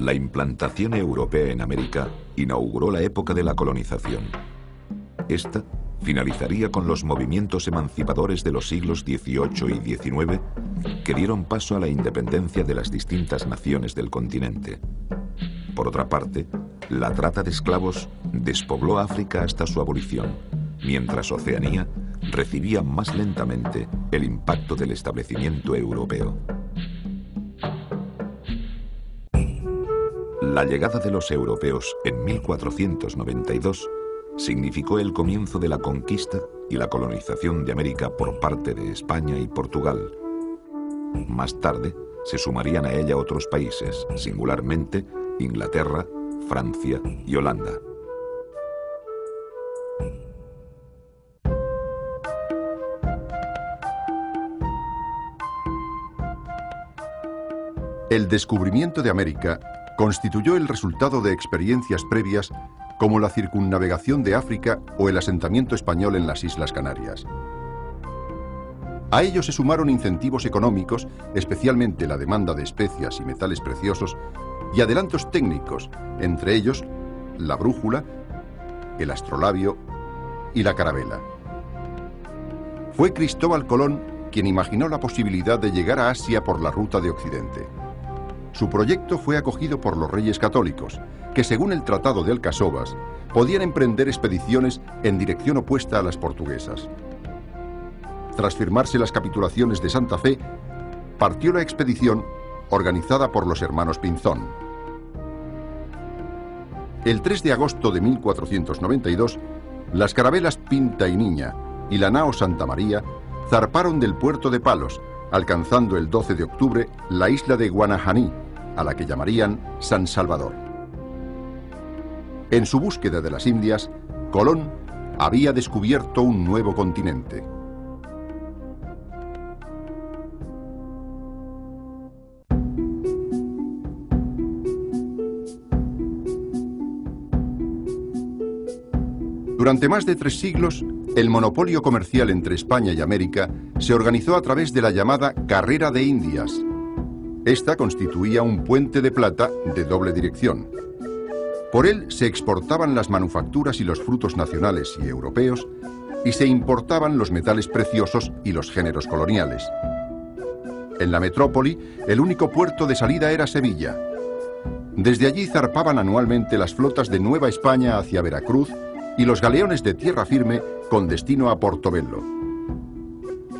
La implantación europea en América inauguró la época de la colonización. Esta finalizaría con los movimientos emancipadores de los siglos XVIII y XIX que dieron paso a la independencia de las distintas naciones del continente. Por otra parte, la trata de esclavos despobló África hasta su abolición, mientras Oceanía recibía más lentamente el impacto del establecimiento europeo. La llegada de los europeos en 1492 significó el comienzo de la conquista y la colonización de América por parte de España y Portugal. Más tarde se sumarían a ella otros países, singularmente Inglaterra, Francia y Holanda. El descubrimiento de América constituyó el resultado de experiencias previas como la circunnavegación de África o el asentamiento español en las Islas Canarias. A ello se sumaron incentivos económicos, especialmente la demanda de especias y metales preciosos, y adelantos técnicos, entre ellos la brújula, el astrolabio y la carabela. Fue Cristóbal Colón quien imaginó la posibilidad de llegar a Asia por la ruta de Occidente. Su proyecto fue acogido por los reyes católicos, que según el Tratado de Alcáçovas, podían emprender expediciones en dirección opuesta a las portuguesas. Tras firmarse las Capitulaciones de Santa Fe, partió la expedición organizada por los hermanos Pinzón. El 3 de agosto de 1492, las carabelas Pinta y Niña y la Nao Santa María zarparon del puerto de Palos, alcanzando el 12 de octubre la isla de Guanahaní, a la que llamarían San Salvador. En su búsqueda de las Indias, Colón había descubierto un nuevo continente. Durante más de 3 siglos, el monopolio comercial entre España y América se organizó a través de la llamada Carrera de Indias. Esta constituía un puente de plata de doble dirección. Por él se exportaban las manufacturas y los frutos nacionales y europeos, y se importaban los metales preciosos y los géneros coloniales. En la metrópoli, el único puerto de salida era Sevilla. Desde allí zarpaban anualmente las flotas de Nueva España hacia Veracruz y los galeones de tierra firme con destino a Portobello.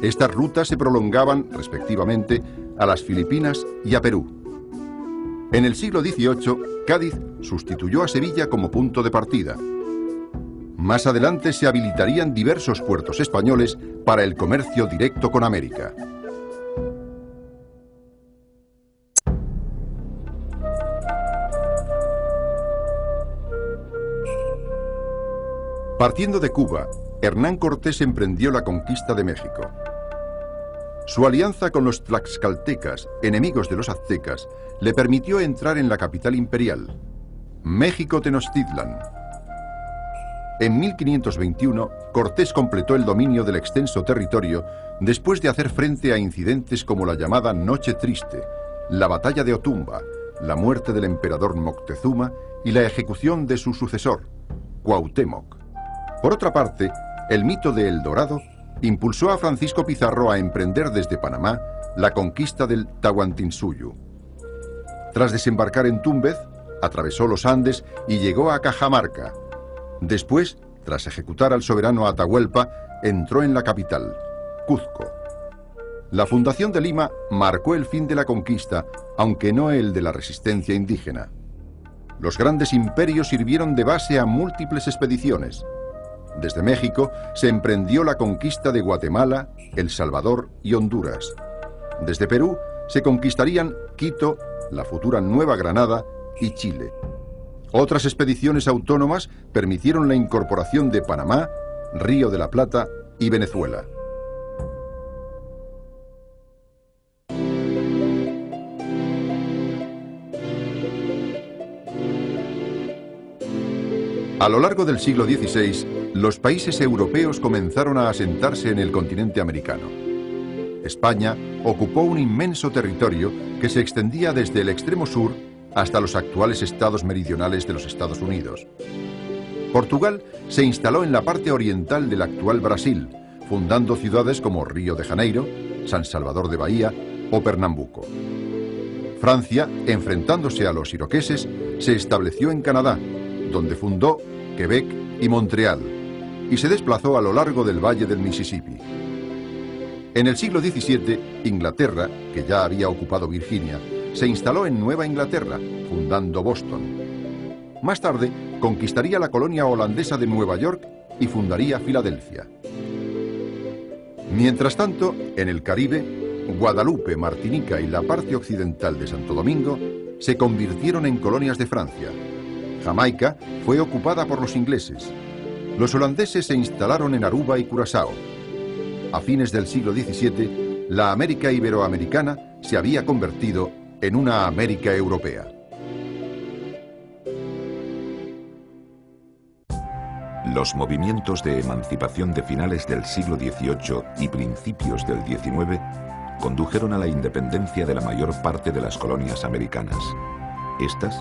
Estas rutas se prolongaban, respectivamente, a las Filipinas y a Perú. En el siglo XVIII, Cádiz sustituyó a Sevilla como punto de partida. Más adelante se habilitarían diversos puertos españoles para el comercio directo con América. Partiendo de Cuba, Hernán Cortés emprendió la conquista de México. Su alianza con los tlaxcaltecas, enemigos de los aztecas, le permitió entrar en la capital imperial, México-Tenochtitlan. En 1521, Cortés completó el dominio del extenso territorio después de hacer frente a incidentes como la llamada Noche Triste, la batalla de Otumba, la muerte del emperador Moctezuma y la ejecución de su sucesor, Cuauhtémoc. Por otra parte, el mito de El Dorado impulsó a Francisco Pizarro a emprender desde Panamá la conquista del Tahuantinsuyo. Tras desembarcar en Túmbez, atravesó los Andes y llegó a Cajamarca. Después, tras ejecutar al soberano Atahualpa, entró en la capital, Cuzco. La fundación de Lima marcó el fin de la conquista, aunque no el de la resistencia indígena. Los grandes imperios sirvieron de base a múltiples expediciones. Desde México se emprendió la conquista de Guatemala, El Salvador y Honduras. Desde Perú se conquistarían Quito, la futura Nueva Granada y Chile. Otras expediciones autónomas permitieron la incorporación de Panamá, Río de la Plata y Venezuela. A lo largo del siglo XVI, los países europeos comenzaron a asentarse en el continente americano. España ocupó un inmenso territorio que se extendía desde el extremo sur hasta los actuales estados meridionales de los Estados Unidos. Portugal se instaló en la parte oriental del actual Brasil, fundando ciudades como Río de Janeiro, San Salvador de Bahía o Pernambuco. Francia, enfrentándose a los iroqueses, se estableció en Canadá, donde fundó Quebec y Montreal, y se desplazó a lo largo del Valle del Mississippi. En el siglo XVII, Inglaterra, que ya había ocupado Virginia, se instaló en Nueva Inglaterra, fundando Boston. Más tarde, conquistaría la colonia holandesa de Nueva York y fundaría Filadelfia. Mientras tanto, en el Caribe, Guadalupe, Martinica y la parte occidental de Santo Domingo se convirtieron en colonias de Francia. Jamaica fue ocupada por los ingleses. Los holandeses se instalaron en Aruba y Curazao. A fines del siglo XVII, la América iberoamericana se había convertido en una América europea. Los movimientos de emancipación de finales del siglo XVIII y principios del XIX condujeron a la independencia de la mayor parte de las colonias americanas. Estas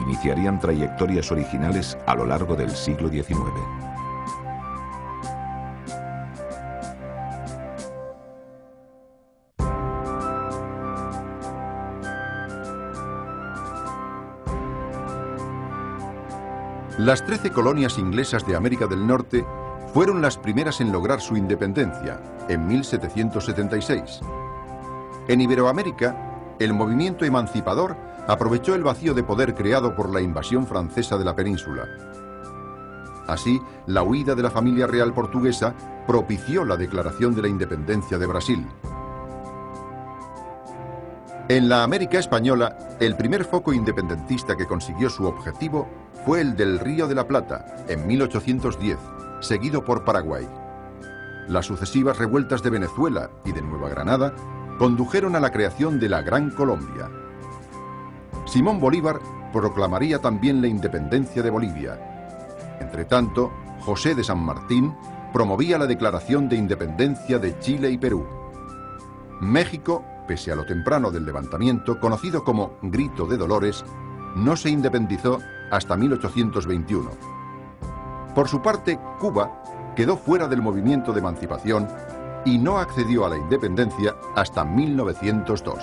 iniciarían trayectorias originales a lo largo del siglo XIX. Las 13 colonias inglesas de América del Norte fueron las primeras en lograr su independencia, en 1776. En Iberoamérica, el movimiento emancipador aprovechó el vacío de poder creado por la invasión francesa de la península. Así, la huida de la familia real portuguesa propició la declaración de la independencia de Brasil. En la América española, el primer foco independentista que consiguió su objetivo fue el del Río de la Plata, en 1810, seguido por Paraguay. Las sucesivas revueltas de Venezuela y de Nueva Granada condujeron a la creación de la Gran Colombia. Simón Bolívar proclamaría también la independencia de Bolivia. Entretanto, José de San Martín promovía la declaración de independencia de Chile y Perú. México, pese a lo temprano del levantamiento, conocido como Grito de Dolores, no se independizó hasta 1821. Por su parte, Cuba quedó fuera del movimiento de emancipación y no accedió a la independencia hasta 1902.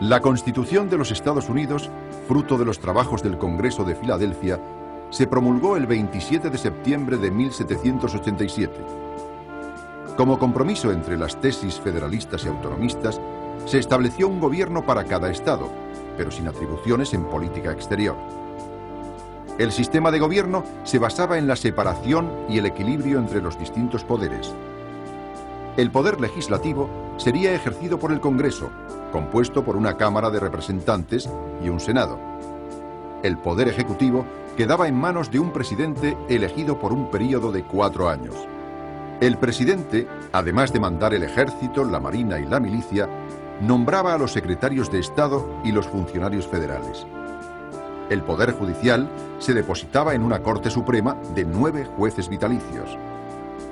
La Constitución de los Estados Unidos, fruto de los trabajos del Congreso de Filadelfia, se promulgó el 27 de septiembre de 1787. Como compromiso entre las tesis federalistas y autonomistas, se estableció un gobierno para cada estado, pero sin atribuciones en política exterior. El sistema de gobierno se basaba en la separación y el equilibrio entre los distintos poderes. El poder legislativo sería ejercido por el Congreso, compuesto por una Cámara de Representantes y un Senado. El poder ejecutivo quedaba en manos de un presidente elegido por un período de 4 años. El presidente, además de mandar el ejército, la marina y la milicia, nombraba a los secretarios de Estado y los funcionarios federales. El poder judicial se depositaba en una Corte Suprema de 9 jueces vitalicios.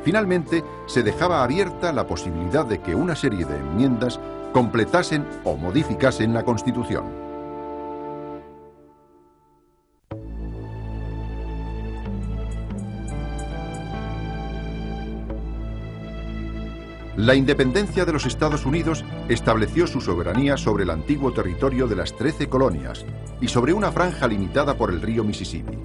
Finalmente, se dejaba abierta la posibilidad de que una serie de enmiendas completasen o modificasen la Constitución. La independencia de los Estados Unidos estableció su soberanía sobre el antiguo territorio de las 13 colonias y sobre una franja limitada por el río Mississippi.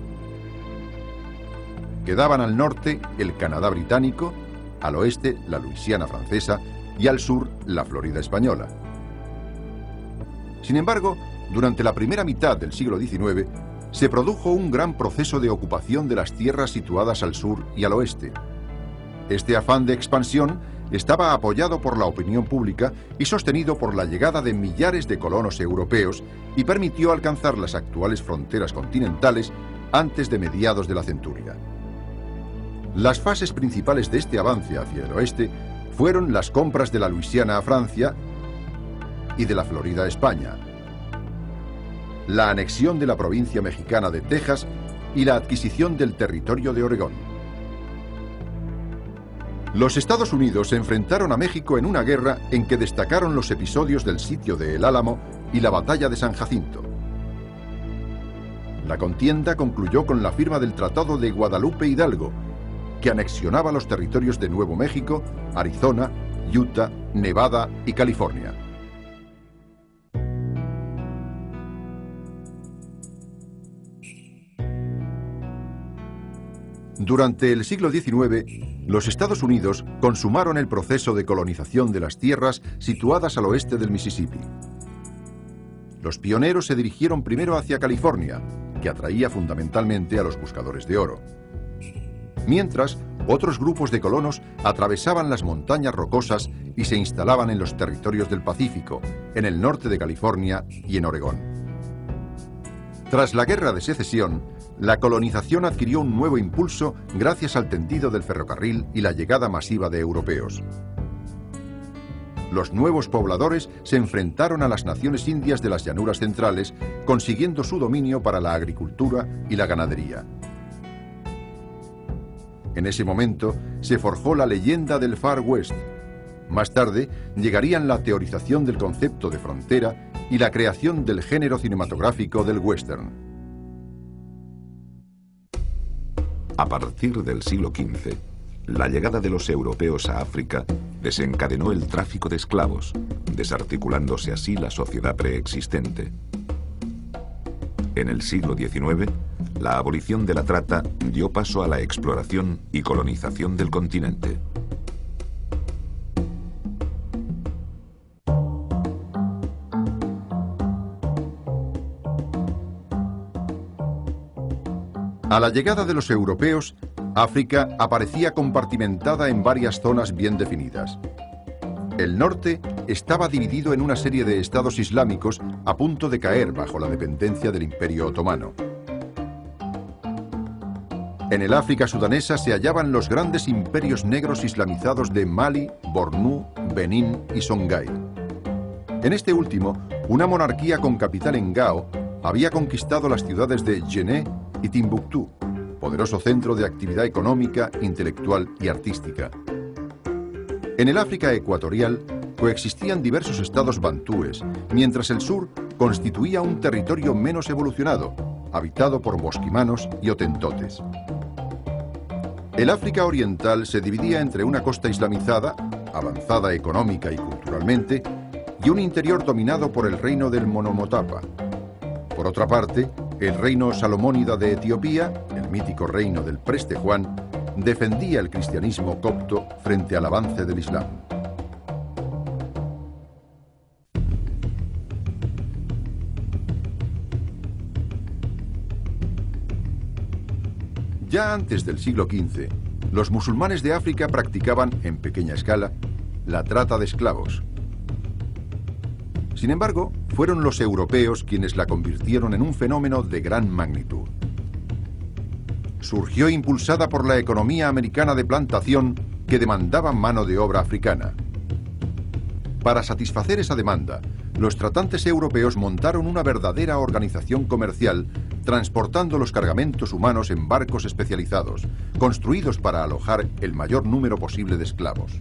Quedaban al norte el Canadá británico, al oeste la Luisiana francesa y al sur la Florida española. Sin embargo, durante la primera mitad del siglo XIX se produjo un gran proceso de ocupación de las tierras situadas al sur y al oeste. Este afán de expansión estaba apoyado por la opinión pública y sostenido por la llegada de millares de colonos europeos y permitió alcanzar las actuales fronteras continentales antes de mediados de la centuria. Las fases principales de este avance hacia el oeste fueron las compras de la Luisiana a Francia y de la Florida a España, la anexión de la provincia mexicana de Texas y la adquisición del territorio de Oregón. Los Estados Unidos se enfrentaron a México en una guerra en que destacaron los episodios del sitio de El Álamo y la batalla de San Jacinto. La contienda concluyó con la firma del Tratado de Guadalupe Hidalgo, que anexionaba los territorios de Nuevo México, Arizona, Utah, Nevada y California. Durante el siglo XIX, los Estados Unidos consumaron el proceso de colonización de las tierras situadas al oeste del Mississippi. Los pioneros se dirigieron primero hacia California, que atraía fundamentalmente a los buscadores de oro. Mientras, otros grupos de colonos atravesaban las montañas rocosas y se instalaban en los territorios del Pacífico, en el norte de California y en Oregón. Tras la Guerra de Secesión, la colonización adquirió un nuevo impulso gracias al tendido del ferrocarril y la llegada masiva de europeos. Los nuevos pobladores se enfrentaron a las naciones indias de las llanuras centrales, consiguiendo su dominio para la agricultura y la ganadería. En ese momento se forjó la leyenda del Far West. Más tarde llegarían la teorización del concepto de frontera y la creación del género cinematográfico del western. A partir del siglo XV, la llegada de los europeos a África desencadenó el tráfico de esclavos, desarticulándose así la sociedad preexistente. En el siglo XIX, la abolición de la trata dio paso a la exploración y colonización del continente. A la llegada de los europeos, África aparecía compartimentada en varias zonas bien definidas. El norte estaba dividido en una serie de estados islámicos a punto de caer bajo la dependencia del Imperio Otomano. En el África sudanesa se hallaban los grandes imperios negros islamizados de Mali, Bornú, Benín y Songhai. En este último, una monarquía con capital en Gao había conquistado las ciudades de Djené y Timbuctú, poderoso centro de actividad económica, intelectual y artística. En el África ecuatorial coexistían diversos estados bantúes, mientras el sur constituía un territorio menos evolucionado, habitado por bosquimanos y otentotes. El África oriental se dividía entre una costa islamizada, avanzada económica y culturalmente, y un interior dominado por el reino del Monomotapa. Por otra parte, el reino salomónida de Etiopía, el mítico reino del Preste Juan, defendía el cristianismo copto frente al avance del Islam. Ya antes del siglo XV, los musulmanes de África practicaban, en pequeña escala, la trata de esclavos. Sin embargo, fueron los europeos quienes la convirtieron en un fenómeno de gran magnitud. Surgió impulsada por la economía americana de plantación, que demandaba mano de obra africana. Para satisfacer esa demanda, los tratantes europeos montaron una verdadera organización comercial, transportando los cargamentos humanos en barcos especializados, construidos para alojar el mayor número posible de esclavos.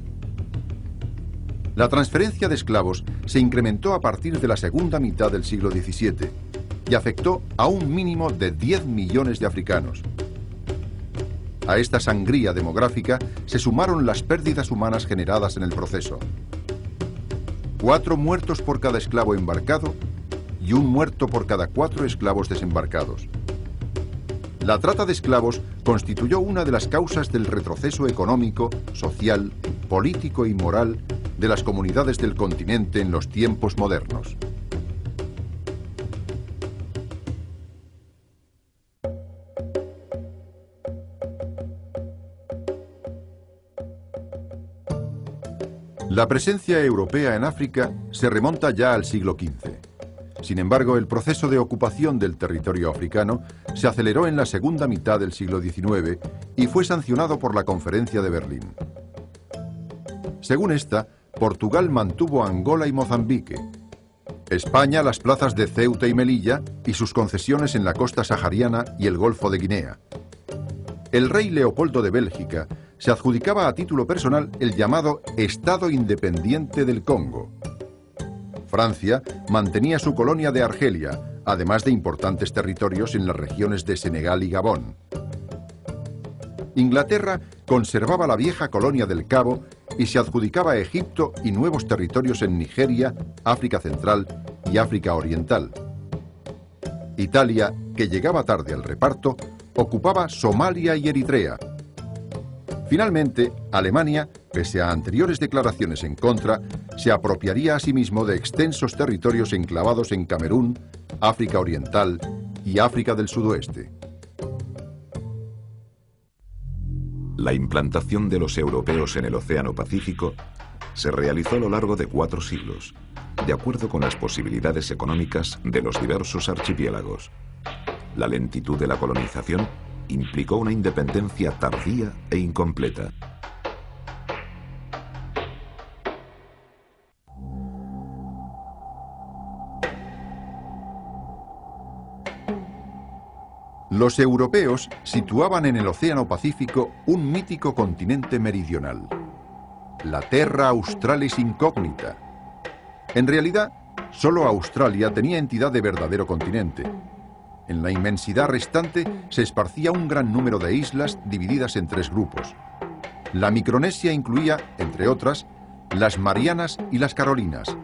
La transferencia de esclavos se incrementó a partir de la segunda mitad del siglo XVII y afectó a un mínimo de 10 millones de africanos. A esta sangría demográfica se sumaron las pérdidas humanas generadas en el proceso. 4 muertos por cada esclavo embarcado y 1 muerto por cada 4 esclavos desembarcados. La trata de esclavos constituyó una de las causas del retroceso económico, social, político y moral de las comunidades del continente en los tiempos modernos. La presencia europea en África se remonta ya al siglo XV. Sin embargo, el proceso de ocupación del territorio africano se aceleró en la segunda mitad del siglo XIX y fue sancionado por la Conferencia de Berlín. Según esta, Portugal mantuvo Angola y Mozambique, España las plazas de Ceuta y Melilla y sus concesiones en la costa sahariana y el Golfo de Guinea. El rey Leopoldo de Bélgica se adjudicaba a título personal el llamado Estado Independiente del Congo. Francia mantenía su colonia de Argelia, además de importantes territorios en las regiones de Senegal y Gabón. Inglaterra conservaba la vieja colonia del Cabo y se adjudicaba a Egipto y nuevos territorios en Nigeria, África Central y África Oriental. Italia, que llegaba tarde al reparto, ocupaba Somalia y Eritrea. Finalmente, Alemania, pese a anteriores declaraciones en contra, se apropiaría a sí mismo de extensos territorios enclavados en Camerún, África Oriental y África del Sudoeste. La implantación de los europeos en el Océano Pacífico se realizó a lo largo de 4 siglos, de acuerdo con las posibilidades económicas de los diversos archipiélagos. La lentitud de la colonización implicó una independencia tardía e incompleta. Los europeos situaban en el Océano Pacífico un mítico continente meridional, la Terra Australis Incógnita. En realidad, solo Australia tenía entidad de verdadero continente. En la inmensidad restante se esparcía un gran número de islas divididas en 3 grupos. La Micronesia incluía, entre otras, las Marianas y las Carolinas.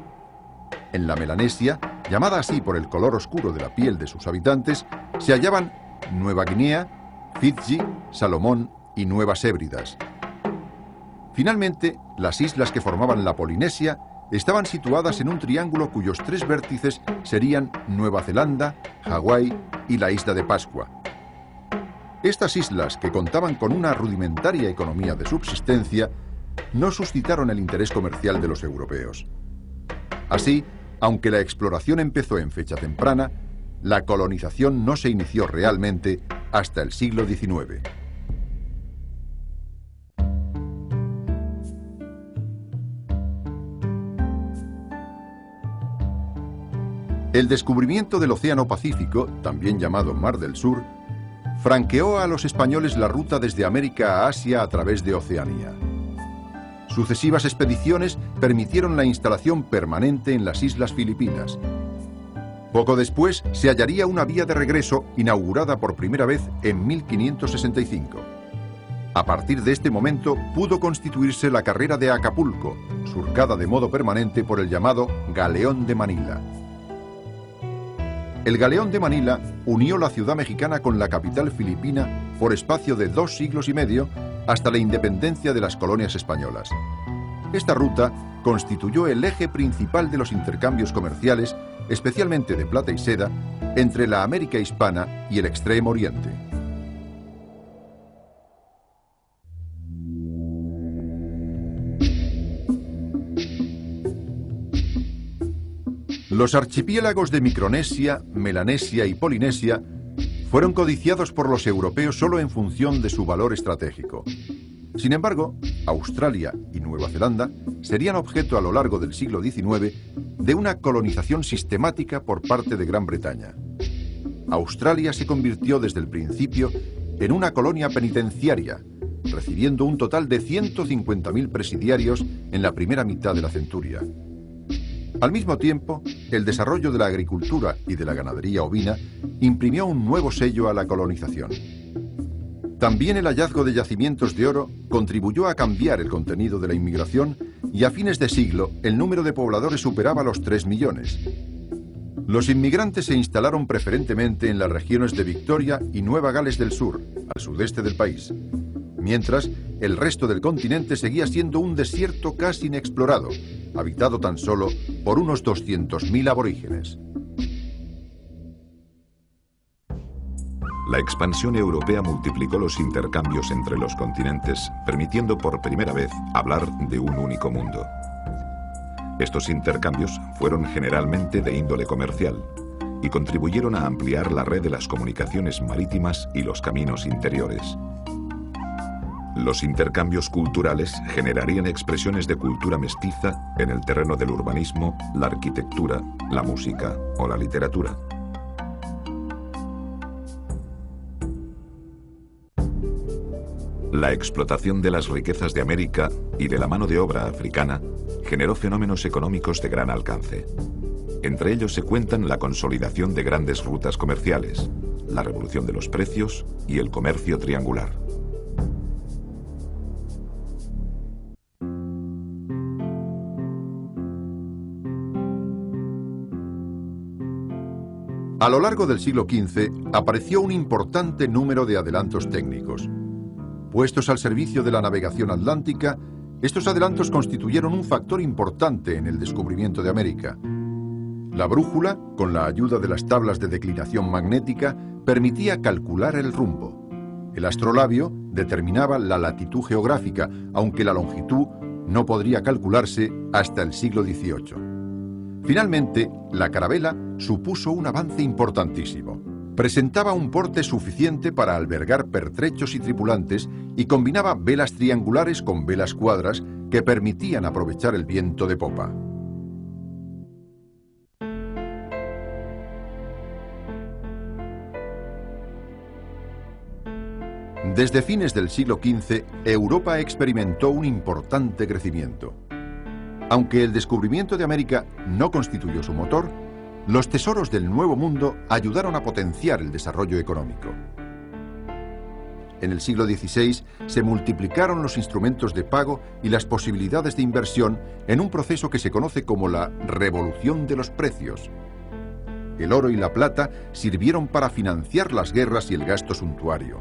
En la Melanesia, llamada así por el color oscuro de la piel de sus habitantes, se hallaban Nueva Guinea, Fiji, Salomón y Nuevas Hébridas. Finalmente, las islas que formaban la Polinesia estaban situadas en un triángulo cuyos 3 vértices serían Nueva Zelanda, Hawái y la isla de Pascua. Estas islas, que contaban con una rudimentaria economía de subsistencia, no suscitaron el interés comercial de los europeos. Así, aunque la exploración empezó en fecha temprana, la colonización no se inició realmente hasta el siglo XIX. El descubrimiento del Océano Pacífico, también llamado Mar del Sur, franqueó a los españoles la ruta desde América a Asia a través de Oceanía. Sucesivas expediciones permitieron la instalación permanente en las islas Filipinas. Poco después se hallaría una vía de regreso inaugurada por primera vez en 1565. A partir de este momento pudo constituirse la Carrera de Acapulco, surcada de modo permanente por el llamado Galeón de Manila. El Galeón de Manila unió la ciudad mexicana con la capital filipina por espacio de 2 siglos y medio hasta la independencia de las colonias españolas. Esta ruta constituyó el eje principal de los intercambios comerciales, especialmente de plata y seda, entre la América hispana y el Extremo Oriente. Los archipiélagos de Micronesia, Melanesia y Polinesia fueron codiciados por los europeos solo en función de su valor estratégico. Sin embargo, Australia y Nueva Zelanda serían objeto a lo largo del siglo XIX de una colonización sistemática por parte de Gran Bretaña. Australia se convirtió desde el principio en una colonia penitenciaria, recibiendo un total de 150.000 presidiarios en la primera mitad de la centuria. Al mismo tiempo, el desarrollo de la agricultura y de la ganadería ovina imprimió un nuevo sello a la colonización. También el hallazgo de yacimientos de oro contribuyó a cambiar el contenido de la inmigración y a fines de siglo el número de pobladores superaba los 3 millones. Los inmigrantes se instalaron preferentemente en las regiones de Victoria y Nueva Gales del Sur, al sudeste del país, mientras el resto del continente seguía siendo un desierto casi inexplorado, habitado tan solo por unos 200.000 aborígenes. La expansión europea multiplicó los intercambios entre los continentes, permitiendo por primera vez hablar de un único mundo. Estos intercambios fueron generalmente de índole comercial y contribuyeron a ampliar la red de las comunicaciones marítimas y los caminos interiores. Los intercambios culturales generarían expresiones de cultura mestiza en el terreno del urbanismo, la arquitectura, la música o la literatura. la explotación de las riquezas de América y de la mano de obra africana generó fenómenos económicos de gran alcance. Entre ellos se cuentan la consolidación de grandes rutas comerciales, la revolución de los precios y el comercio triangular. A lo largo del siglo XV apareció un importante número de adelantos técnicos. Puestos al servicio de la navegación atlántica, estos adelantos constituyeron un factor importante en el descubrimiento de América. La brújula, con la ayuda de las tablas de declinación magnética, permitía calcular el rumbo. El astrolabio determinaba la latitud geográfica, aunque la longitud no podría calcularse hasta el siglo XVIII. Finalmente, la carabela supuso un avance importantísimo. Presentaba un porte suficiente para albergar pertrechos y tripulantes y combinaba velas triangulares con velas cuadras que permitían aprovechar el viento de popa. Desde fines del siglo XV, Europa experimentó un importante crecimiento. Aunque el descubrimiento de América no constituyó su motor, los tesoros del Nuevo Mundo ayudaron a potenciar el desarrollo económico. En el siglo XVI se multiplicaron los instrumentos de pago y las posibilidades de inversión en un proceso que se conoce como la revolución de los precios. El oro y la plata sirvieron para financiar las guerras y el gasto suntuario.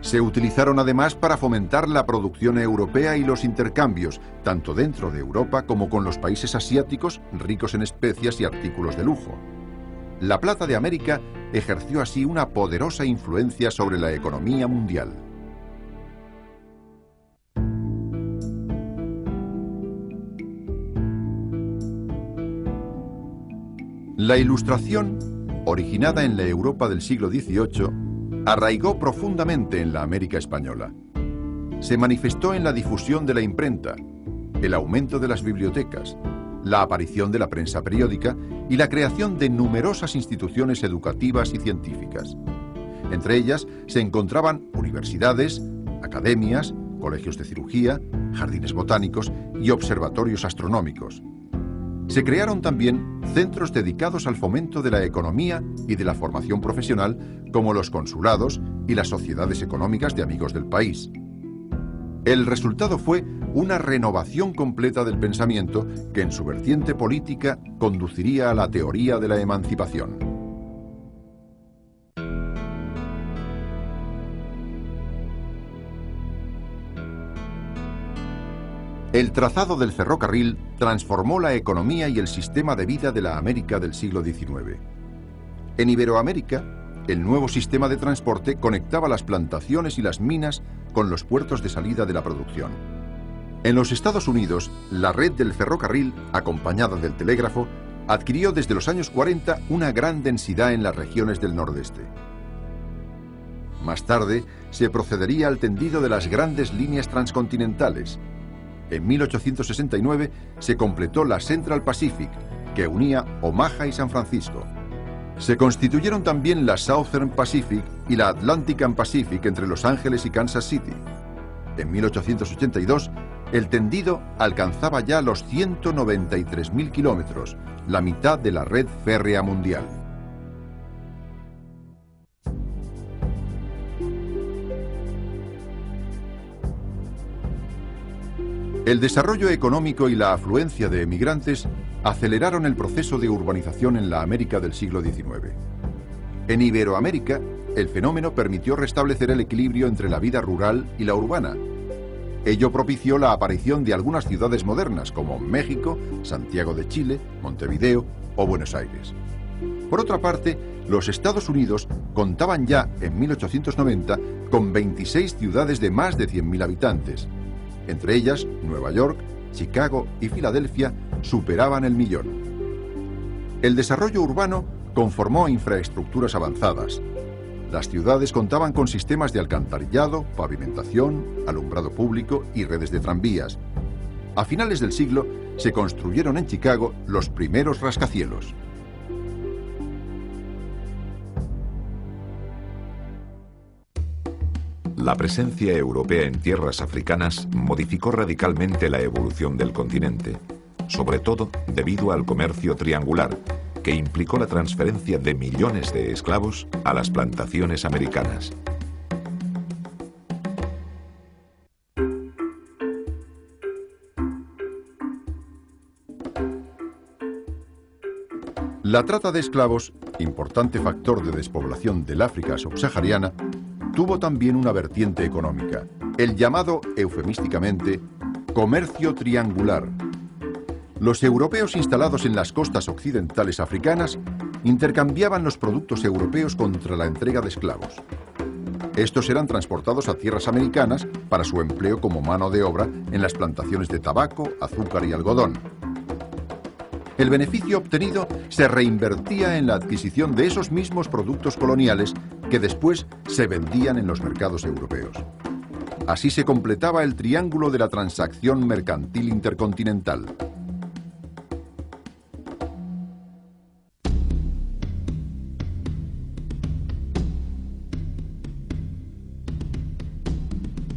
Se utilizaron además para fomentar la producción europea y los intercambios, tanto dentro de Europa como con los países asiáticos ricos en especias y artículos de lujo. La plata de América ejerció así una poderosa influencia sobre la economía mundial. La Ilustración, originada en la Europa del siglo XVIII, arraigó profundamente en la América española. Se manifestó en la difusión de la imprenta, el aumento de las bibliotecas, la aparición de la prensa periódica y la creación de numerosas instituciones educativas y científicas. Entre ellas se encontraban universidades, academias, colegios de cirugía, jardines botánicos y observatorios astronómicos. Se crearon también centros dedicados al fomento de la economía y de la formación profesional, como los consulados y las sociedades económicas de amigos del país. El resultado fue una renovación completa del pensamiento que en su vertiente política conduciría a la teoría de la emancipación. El trazado del ferrocarril transformó la economía y el sistema de vida de la América del siglo XIX. En Iberoamérica, el nuevo sistema de transporte conectaba las plantaciones y las minas con los puertos de salida de la producción. En los Estados Unidos, la red del ferrocarril, acompañada del telégrafo, adquirió desde los años 40 una gran densidad en las regiones del nordeste. Más tarde, se procedería al tendido de las grandes líneas transcontinentales. En 1869 se completó la Central Pacific, que unía Omaha y San Francisco. Se constituyeron también la Southern Pacific y la Atlantic and Pacific entre Los Ángeles y Kansas City. En 1882, el tendido alcanzaba ya los 193.000 kilómetros, la mitad de la red férrea mundial. El desarrollo económico y la afluencia de emigrantes aceleraron el proceso de urbanización en la América del siglo XIX. En Iberoamérica, el fenómeno permitió restablecer el equilibrio entre la vida rural y la urbana. Ello propició la aparición de algunas ciudades modernas como México, Santiago de Chile, Montevideo o Buenos Aires. Por otra parte, los Estados Unidos contaban ya en 1890 con 26 ciudades de más de 100.000 habitantes. Entre ellas, Nueva York, Chicago y Filadelfia superaban el millón. El desarrollo urbano conformó infraestructuras avanzadas. Las ciudades contaban con sistemas de alcantarillado, pavimentación, alumbrado público y redes de tranvías. A finales del siglo se construyeron en Chicago los primeros rascacielos. la presencia europea en tierras africanas modificó radicalmente la evolución del continente, sobre todo debido al comercio triangular, que implicó la transferencia de millones de esclavos a las plantaciones americanas. La trata de esclavos, importante factor de despoblación del África subsahariana, tuvo también una vertiente económica, el llamado, eufemísticamente, comercio triangular. Los europeos instalados en las costas occidentales africanas intercambiaban los productos europeos contra la entrega de esclavos. Estos eran transportados a tierras americanas para su empleo como mano de obra en las plantaciones de tabaco, azúcar y algodón. El beneficio obtenido se reinvertía en la adquisición de esos mismos productos coloniales que después se vendían en los mercados europeos. Así se completaba el triángulo de la transacción mercantil intercontinental.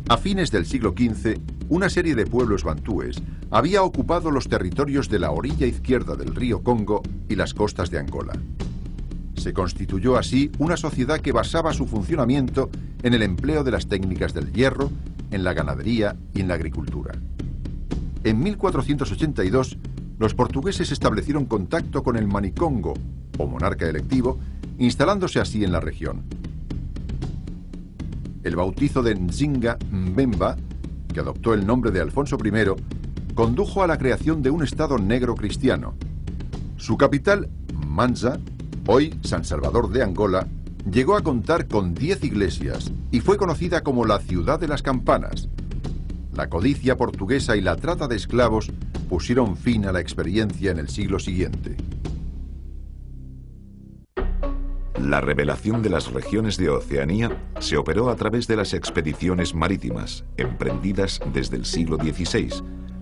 A fines del siglo XV, una serie de pueblos bantúes había ocupado los territorios de la orilla izquierda del río Congo y las costas de Angola. Se constituyó así una sociedad que basaba su funcionamiento en el empleo de las técnicas del hierro, en la ganadería y en la agricultura. En 1482, los portugueses establecieron contacto con el Manicongo, o monarca electivo, instalándose así en la región. El bautizo de Nzinga Mbemba, que adoptó el nombre de Alfonso I, condujo a la creación de un estado negro cristiano. Su capital, Manza, hoy San Salvador de Angola, llegó a contar con 10 iglesias y fue conocida como la ciudad de las campanas. La codicia portuguesa y la trata de esclavos pusieron fin a la experiencia en el siglo siguiente. La revelación de las regiones de Oceanía se operó a través de las expediciones marítimas, emprendidas desde el siglo XVI,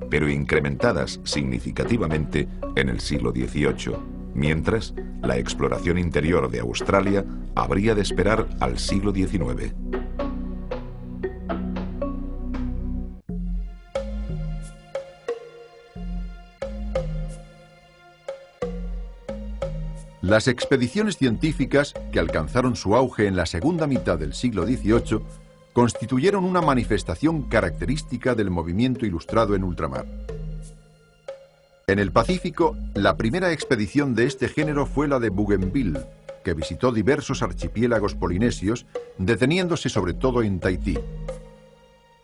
pero incrementadas significativamente en el siglo XVIII, mientras la exploración interior de Australia habría de esperar al siglo XIX. Las expediciones científicas, que alcanzaron su auge en la segunda mitad del siglo XVIII, constituyeron una manifestación característica del movimiento ilustrado en ultramar. En el Pacífico, la primera expedición de este género fue la de Bougainville, que visitó diversos archipiélagos polinesios, deteniéndose sobre todo en Tahití.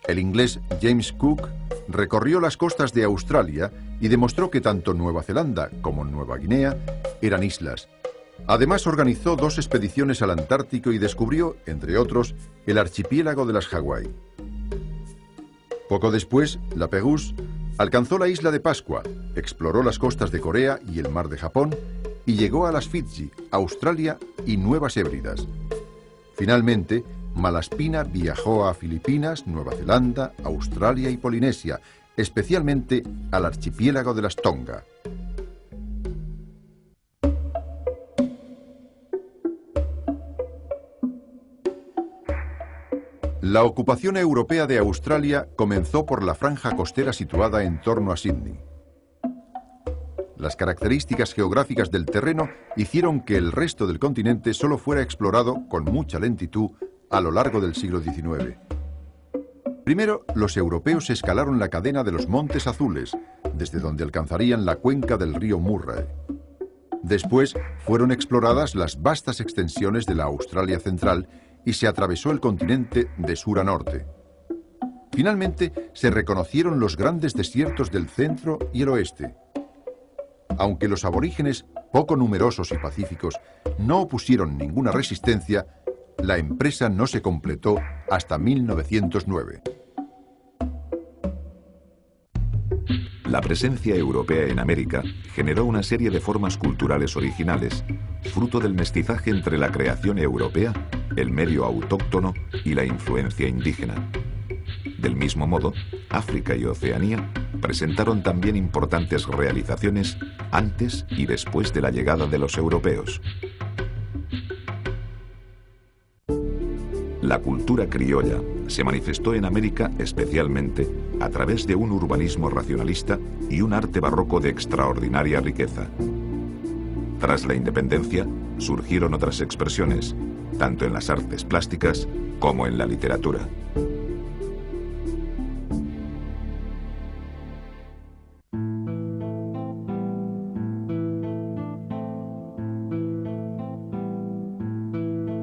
El inglés James Cook recorrió las costas de Australia y demostró que tanto Nueva Zelanda como Nueva Guinea eran islas. Además, organizó 2 expediciones al Antártico y descubrió, entre otros, el archipiélago de las Hawái. Poco después, la Pérouse alcanzó la isla de Pascua, exploró las costas de Corea y el mar de Japón y llegó a las Fiji, Australia y Nuevas Hébridas. Finalmente, Malaspina viajó a Filipinas, Nueva Zelanda, Australia y Polinesia, especialmente al archipiélago de las Tonga. La ocupación europea de Australia comenzó por la franja costera situada en torno a Sídney. Las características geográficas del terreno hicieron que el resto del continente solo fuera explorado con mucha lentitud a lo largo del siglo XIX. Primero, los europeos escalaron la cadena de los Montes Azules, desde donde alcanzarían la cuenca del río Murray. Después, fueron exploradas las vastas extensiones de la Australia central y se atravesó el continente de sur a norte. Finalmente, se reconocieron los grandes desiertos del centro y el oeste. Aunque los aborígenes, poco numerosos y pacíficos, no opusieron ninguna resistencia, la empresa no se completó hasta 1909. La presencia europea en América generó una serie de formas culturales originales, fruto del mestizaje entre la creación europea, el medio autóctono y la influencia indígena. Del mismo modo, África y Oceanía presentaron también importantes realizaciones antes y después de la llegada de los europeos. La cultura criolla, se manifestó en América especialmente a través de un urbanismo racionalista y un arte barroco de extraordinaria riqueza. Tras la independencia surgieron otras expresiones, tanto en las artes plásticas como en la literatura.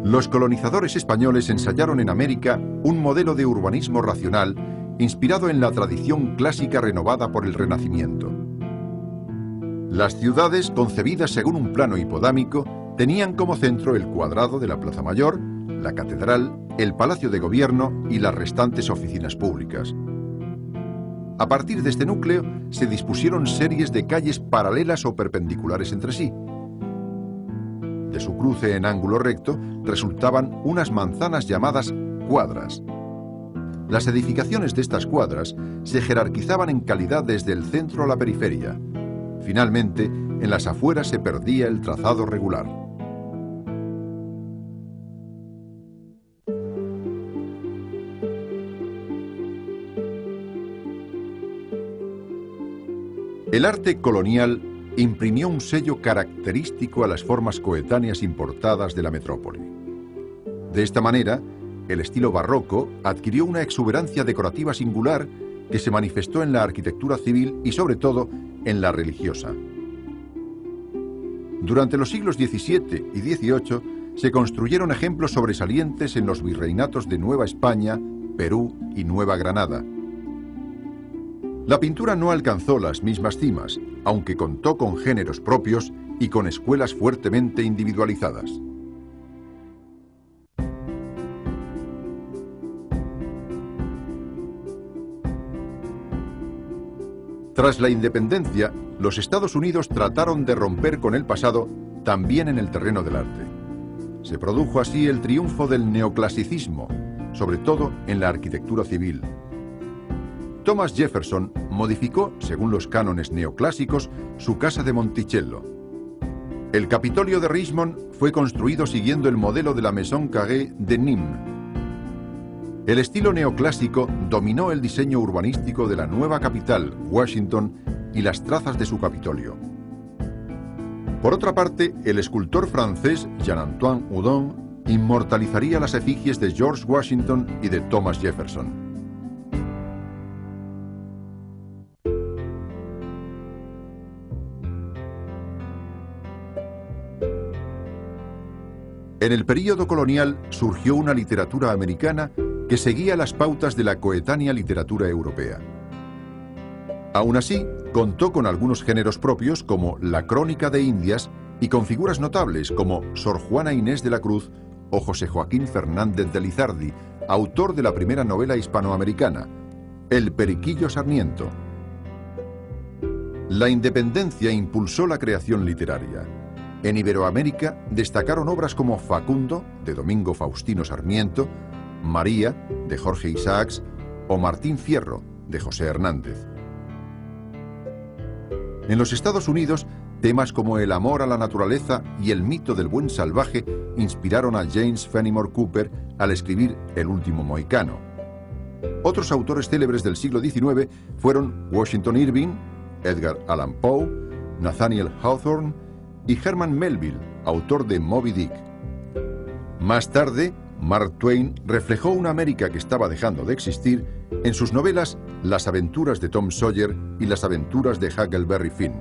Los colonizadores españoles ensayaron en América un modelo de urbanismo racional inspirado en la tradición clásica renovada por el Renacimiento. Las ciudades, concebidas según un plano hipodámico, tenían como centro el cuadrado de la Plaza Mayor, la catedral, el Palacio de Gobierno y las restantes oficinas públicas. A partir de este núcleo se dispusieron series de calles paralelas o perpendiculares entre sí. De su cruce en ángulo recto resultaban unas manzanas llamadas cuadras. Las edificaciones de estas cuadras se jerarquizaban en calidad desde el centro a la periferia. Finalmente, en las afueras se perdía el trazado regular. El arte colonial imprimió un sello característico a las formas coetáneas importadas de la metrópoli. De esta manera, el estilo barroco adquirió una exuberancia decorativa singular que se manifestó en la arquitectura civil y, sobre todo, en la religiosa. Durante los siglos XVII y XVIII se construyeron ejemplos sobresalientes en los virreinatos de Nueva España, Perú y Nueva Granada. La pintura no alcanzó las mismas cimas, aunque contó con géneros propios y con escuelas fuertemente individualizadas. Tras la independencia, los Estados Unidos trataron de romper con el pasado también en el terreno del arte. Se produjo así el triunfo del neoclasicismo, sobre todo en la arquitectura civil. Thomas Jefferson modificó, según los cánones neoclásicos, su casa de Monticello. El Capitolio de Richmond fue construido siguiendo el modelo de la Maison Carrée de Nîmes. El estilo neoclásico dominó el diseño urbanístico de la nueva capital, Washington, y las trazas de su Capitolio. Por otra parte, el escultor francés Jean-Antoine Houdon inmortalizaría las efigies de George Washington y de Thomas Jefferson. En el período colonial surgió una literatura americana que seguía las pautas de la coetánea literatura europea. Aún así, contó con algunos géneros propios como la Crónica de Indias y con figuras notables como Sor Juana Inés de la Cruz o José Joaquín Fernández de Lizardi, autor de la primera novela hispanoamericana, El Periquillo Sarmiento. La independencia impulsó la creación literaria. En Iberoamérica destacaron obras como Facundo, de Domingo Faustino Sarmiento, María, de Jorge Isaacs, o Martín Fierro, de José Hernández. En los Estados Unidos, temas como el amor a la naturaleza y el mito del buen salvaje inspiraron a James Fenimore Cooper al escribir El último mohicano. Otros autores célebres del siglo XIX fueron Washington Irving, Edgar Allan Poe, Nathaniel Hawthorne y Herman Melville, autor de Moby Dick. Más tarde, Mark Twain reflejó una América que estaba dejando de existir en sus novelas Las aventuras de Tom Sawyer y Las aventuras de Huckleberry Finn.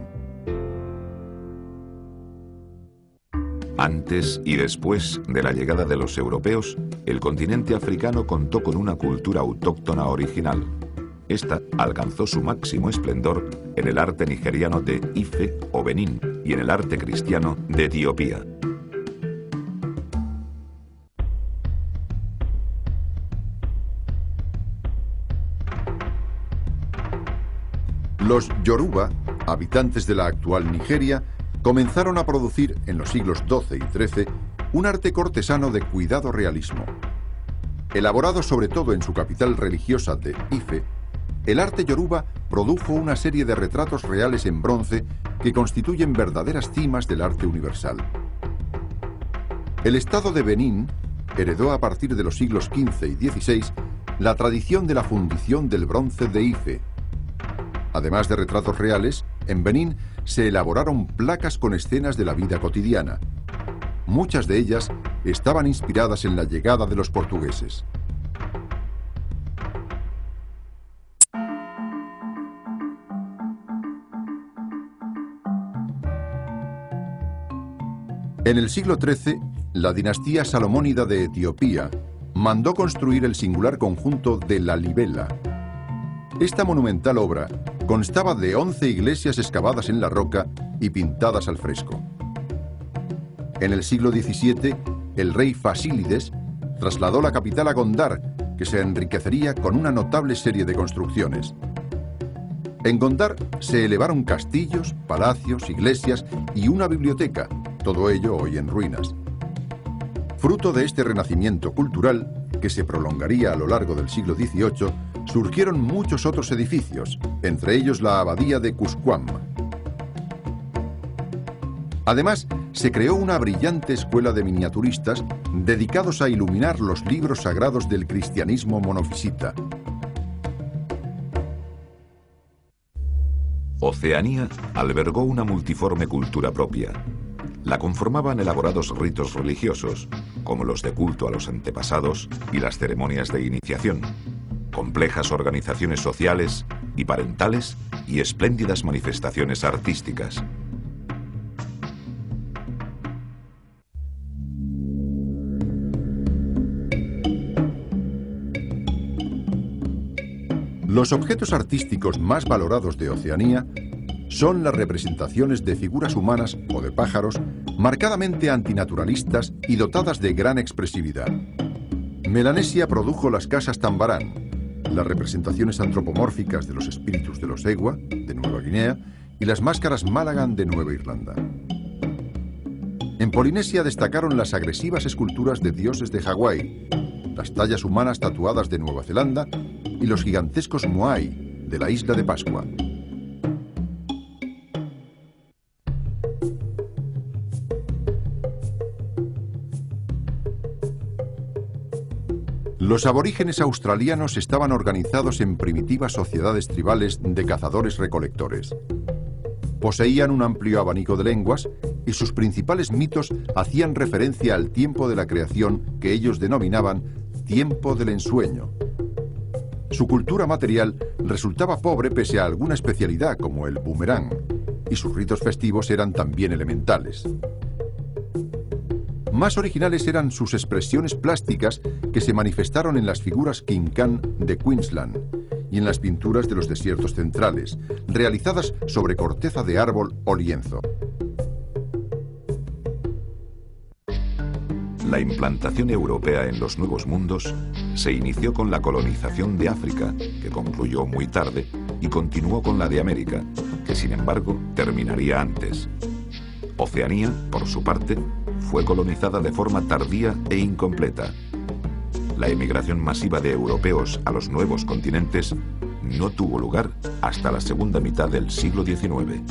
Antes y después de la llegada de los europeos, el continente africano contó con una cultura autóctona original. Esta alcanzó su máximo esplendor en el arte nigeriano de Ife o Benín y en el arte cristiano de Etiopía. Los Yoruba, habitantes de la actual Nigeria, comenzaron a producir en los siglos XII y XIII un arte cortesano de cuidado realismo. Elaborado sobre todo en su capital religiosa de Ife, el arte yoruba produjo una serie de retratos reales en bronce que constituyen verdaderas cimas del arte universal. El estado de Benín heredó a partir de los siglos XV y XVI la tradición de la fundición del bronce de Ife. Además de retratos reales, en Benín se elaboraron placas con escenas de la vida cotidiana. Muchas de ellas estaban inspiradas en la llegada de los portugueses. En el siglo XIII, la dinastía salomónida de Etiopía mandó construir el singular conjunto de la Lalibela. Esta monumental obra constaba de 11 iglesias excavadas en la roca y pintadas al fresco. En el siglo XVII, el rey Fasílides trasladó la capital a Gondar, que se enriquecería con una notable serie de construcciones. En Gondar se elevaron castillos, palacios, iglesias y una biblioteca, todo ello hoy en ruinas. Fruto de este renacimiento cultural, que se prolongaría a lo largo del siglo XVIII, surgieron muchos otros edificios, entre ellos la abadía de Cuscuam. Además, se creó una brillante escuela de miniaturistas dedicados a iluminar los libros sagrados del cristianismo monofisita. Oceanía albergó una multiforme cultura propia. La conformaban elaborados ritos religiosos, como los de culto a los antepasados y las ceremonias de iniciación, complejas organizaciones sociales y parentales y espléndidas manifestaciones artísticas. Los objetos artísticos más valorados de Oceanía son las representaciones de figuras humanas o de pájaros marcadamente antinaturalistas y dotadas de gran expresividad. Melanesia produjo las casas Tambarán, las representaciones antropomórficas de los espíritus de los Ewa, de Nueva Guinea, y las máscaras Malagan de Nueva Irlanda. En Polinesia destacaron las agresivas esculturas de dioses de Hawái, las tallas humanas tatuadas de Nueva Zelanda y los gigantescos Moai de la isla de Pascua. Los aborígenes australianos estaban organizados en primitivas sociedades tribales de cazadores-recolectores. Poseían un amplio abanico de lenguas y sus principales mitos hacían referencia al tiempo de la creación que ellos denominaban tiempo del ensueño. Su cultura material resultaba pobre pese a alguna especialidad como el boomerang, y sus ritos festivos eran también elementales. Más originales eran sus expresiones plásticas que se manifestaron en las figuras Kinkan de Queensland y en las pinturas de los desiertos centrales, realizadas sobre corteza de árbol o lienzo. La implantación europea en los nuevos mundos se inició con la colonización de África, que concluyó muy tarde, y continuó con la de América, que sin embargo terminaría antes. Oceanía, por su parte, fue colonizada de forma tardía e incompleta. La emigración masiva de europeos a los nuevos continentes no tuvo lugar hasta la segunda mitad del siglo XIX.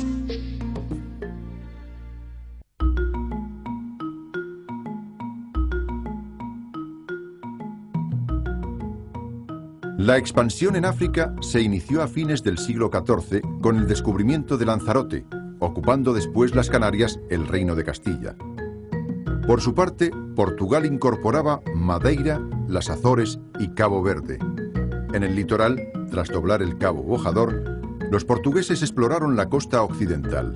La expansión en África se inició a fines del siglo XIV con el descubrimiento de Lanzarote, ocupando después las Canarias el Reino de Castilla. Por su parte, Portugal incorporaba Madeira, las Azores y Cabo Verde. En el litoral, tras doblar el Cabo Bojador, los portugueses exploraron la costa occidental.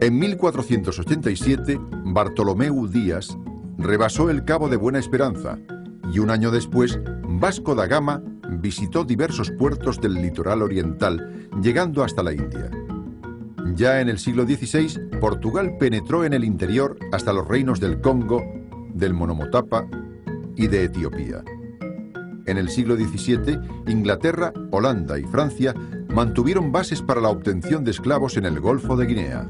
En 1487, Bartolomeu Díaz rebasó el Cabo de Buena Esperanza y un año después, Vasco da Gama visitó diversos puertos del litoral oriental, llegando hasta la India. Ya en el siglo XVI, Portugal penetró en el interior hasta los reinos del Congo, del Monomotapa y de Etiopía. En el siglo XVII, Inglaterra, Holanda y Francia mantuvieron bases para la obtención de esclavos en el Golfo de Guinea.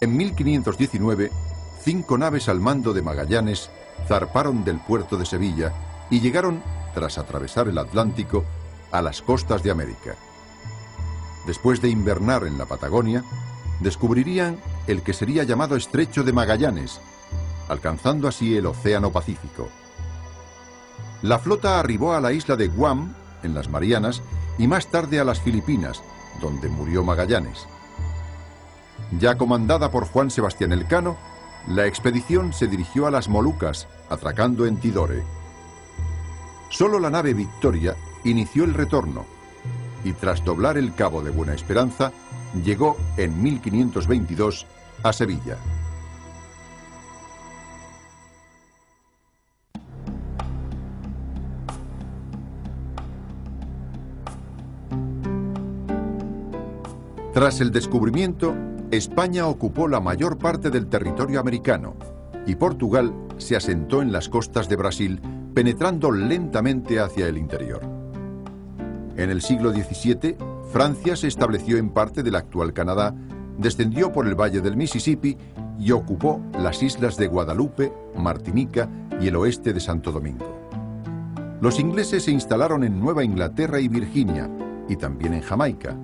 En 1519, 5 naves al mando de Magallanes zarparon del puerto de Sevilla y llegaron, tras atravesar el Atlántico, a las costas de América. después de invernar en la Patagonia, descubrirían el que sería llamado Estrecho de Magallanes, alcanzando así el Océano Pacífico. La flota arribó a la isla de Guam, en las Marianas, y más tarde a las Filipinas, donde murió Magallanes. Ya comandada por Juan Sebastián Elcano, la expedición se dirigió a las Molucas, atracando en Tidore. Solo la nave Victoria inició el retorno y tras doblar el Cabo de Buena Esperanza, llegó en 1522 a Sevilla. Tras el descubrimiento, España ocupó la mayor parte del territorio americano y Portugal se asentó en las costas de Brasil, penetrando lentamente hacia el interior. En el siglo XVII, Francia se estableció en parte del actual Canadá, descendió por el Valle del Mississippi y ocupó las islas de Guadalupe, Martinica y el oeste de Santo Domingo. Los ingleses se instalaron en Nueva Inglaterra y Virginia, y también en Jamaica.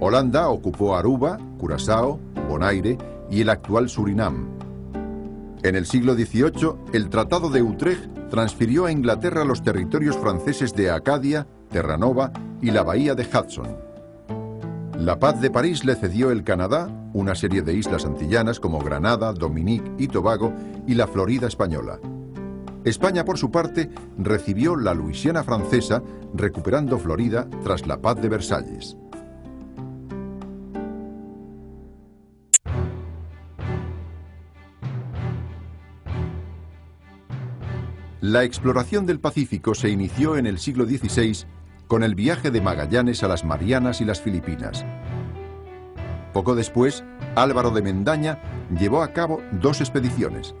Holanda ocupó Aruba, Curazao, Bonaire y el actual Surinam. En el siglo XVIII, el Tratado de Utrecht transfirió a Inglaterra los territorios franceses de Acadia, Terranova y la bahía de Hudson. La Paz de París le cedió el Canadá, una serie de islas antillanas como Granada, Dominique y Tobago y la Florida española. España, por su parte, recibió la Luisiana francesa, recuperando Florida tras la Paz de Versalles. La exploración del Pacífico se inició en el siglo XVI con el viaje de Magallanes a las Marianas y las Filipinas. Poco después, Álvaro de Mendaña llevó a cabo dos expediciones.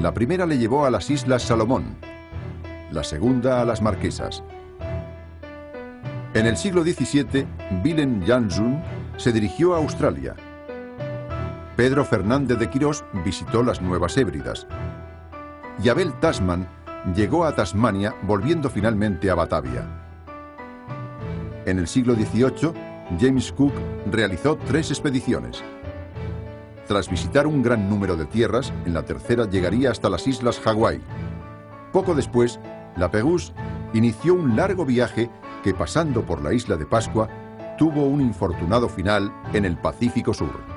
La primera le llevó a las Islas Salomón, la segunda a las Marquesas. En el siglo XVII, Willem Janszoon se dirigió a Australia. Pedro Fernández de Quirós visitó las Nuevas Hébridas. Y Abel Tasman llegó a Tasmania, volviendo finalmente a Batavia. En el siglo XVIII, James Cook realizó tres expediciones. Tras visitar un gran número de tierras, en la tercera llegaría hasta las Islas Hawái. Poco después, la Pérouse inició un largo viaje que, pasando por la isla de Pascua, tuvo un infortunado final en el Pacífico Sur.